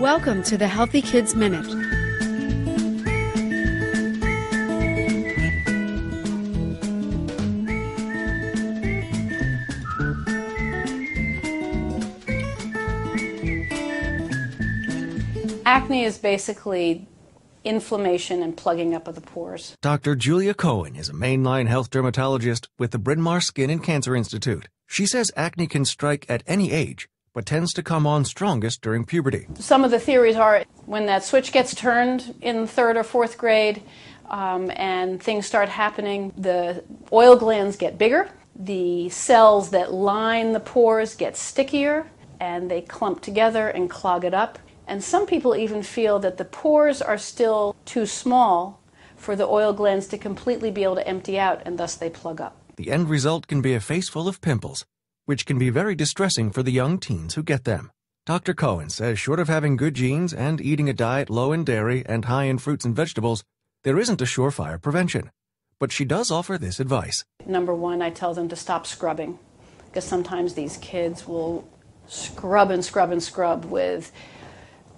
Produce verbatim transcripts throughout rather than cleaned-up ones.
Welcome to the Healthy Kids Minute. Acne is basically inflammation and plugging up of the pores. Doctor Julia Cohen is a mainline health dermatologist with the Bryn Mawr Skin and Cancer Institute. She says acne can strike at any age, but tends to come on strongest during puberty. Some of the theories are when that switch gets turned in third or fourth grade um, and things start happening, the oil glands get bigger, the cells that line the pores get stickier, and they clump together and clog it up. And some people even feel that the pores are still too small for the oil glands to completely be able to empty out, and thus they plug up. The end result can be a face full of pimples, which can be very distressing for the young teens who get them. Doctor Cohen says short of having good genes and eating a diet low in dairy and high in fruits and vegetables, there isn't a surefire prevention. But she does offer this advice. Number one, I tell them to stop scrubbing, because sometimes these kids will scrub and scrub and scrub with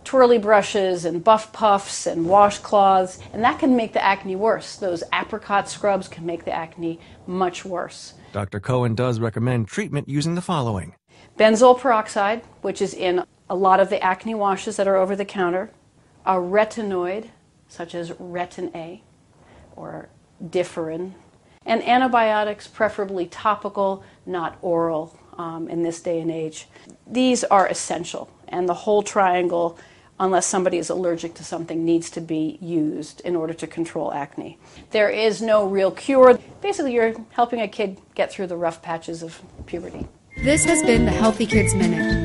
twirly brushes and buff puffs and washcloths, and that can make the acne worse. Those apricot scrubs can make the acne much worse. Doctor Cohen does recommend treatment using the following. Benzoyl peroxide, which is in a lot of the acne washes that are over the counter. A retinoid, such as Retin-A or Differin. And antibiotics, preferably topical, not oral, um, in this day and age. These are essential, and the whole triangle, unless somebody is allergic to something, needs to be used in order to control acne. There is no real cure. Basically, you're helping a kid get through the rough patches of puberty. This has been the Healthy Kids Minute.